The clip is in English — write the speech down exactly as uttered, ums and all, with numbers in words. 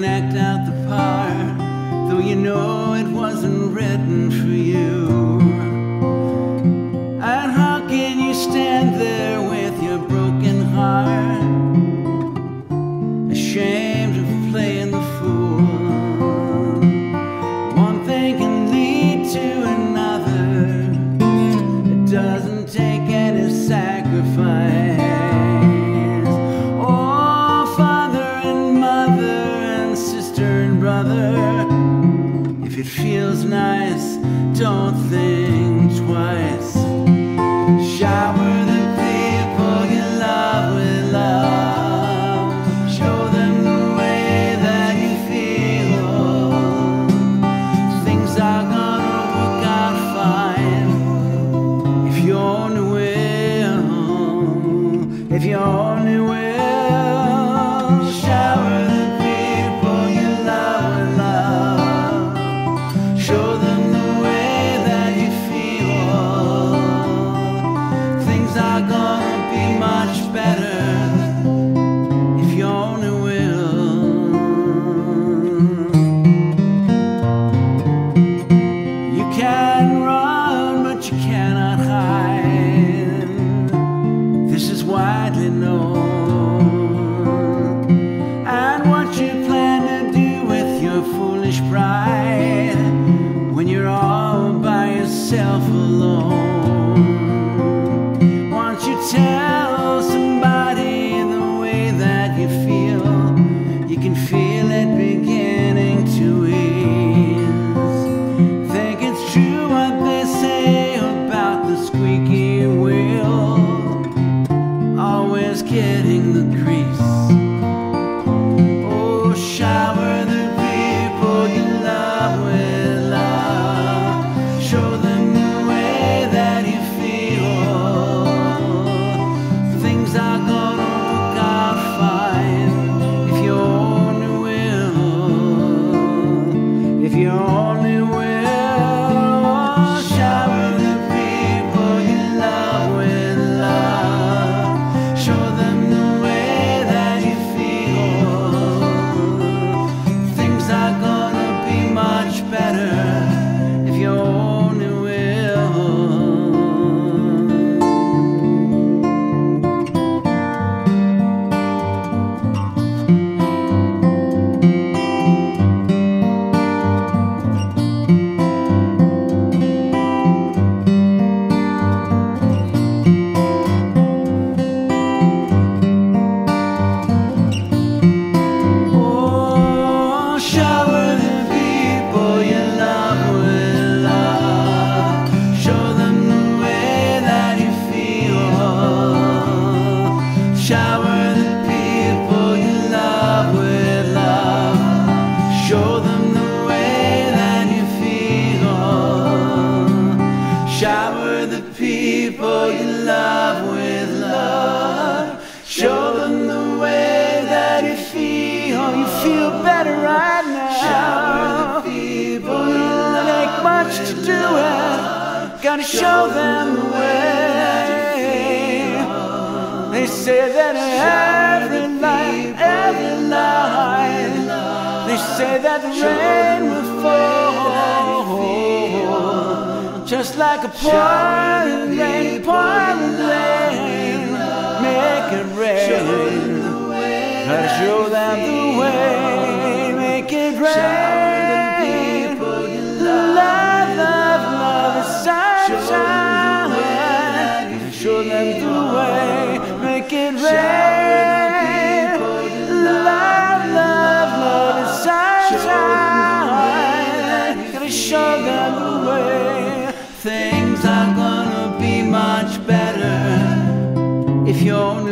can act out the part, though you know it wasn't written for you. And how can you stand there with your broken heart, ashamed of playing the fool? One thing can lead to another, it doesn't take any sacrifice. If it feels nice, don't think twice. Shower the people you love with love. Show them the way that you feel. Things are gonna work out fine if you only will. If you only will. Shower the widely known. And what you plan to do with your foolish pride when you're all by yourself alone? Won't you tell somebody the way that you feel? You can feel it beginning to ease. Think it's true what they say about the squeaky wheel, getting the grease. Oh, shower the people you love with love. Show them the way that you feel. Things are gonna work out fine if you only will. If you only will. Shower the people you love with love. Show them the way that you feel. Oh, you feel better right now. Shower the people you love. It ain't much to do it. Gotta show them the way. They say that every night, every night, they say that the rain will fall. Just like a pouring rain, pouring rain, make it rain. I show them the way, make it rain. Love, love, love, the sunshine. Show them the way, make it rain. Love, love, love, the sunshine. Gonna show them the way. Things are gonna be much better if you're